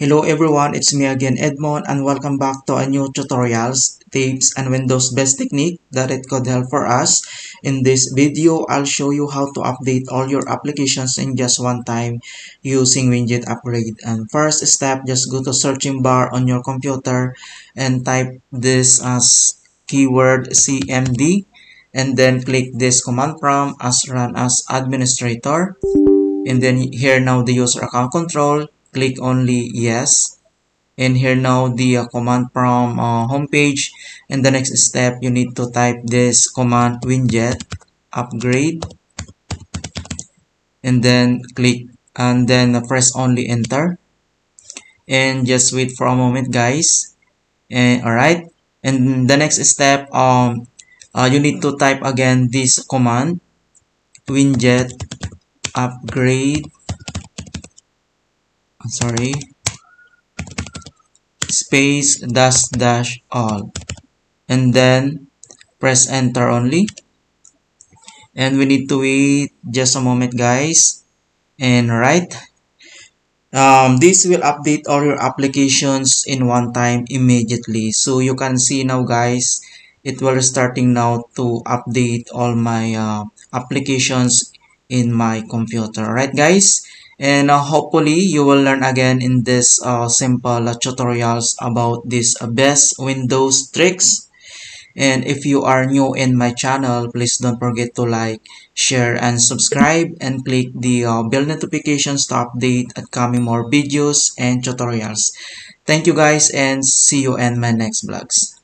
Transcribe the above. Hello everyone, it's me again Edmond, and welcome back to a new tutorials, tips, and Windows best technique that it could help for us. In this video, I'll show you how to update all your applications in just one time using Winget upgrade. And first step, just go to searching bar on your computer and type this as keyword CMD, and then click this command prompt as run as administrator, and then here now the user account control. Click only yes, and here now the command from homepage. And the next step, you need to type this command Winget upgrade, and then click, and then press only enter, and just wait for a moment, guys. And all right, and the next step, you need to type again this command Winget upgrade. Sorry, space .. all, and then press enter only, and we need to wait just a moment, guys. And right, this will update all your applications in one time immediately. So you can see now, guys, it will starting now to update all my applications in my computer. Right, guys. And hopefully you will learn again in this simple tutorials about this best Windows tricks. And if you are new in my channel, please don't forget to like, share, and subscribe, and click the bell notifications to update upcoming more videos and tutorials. Thank you, guys, and see you in my next vlogs.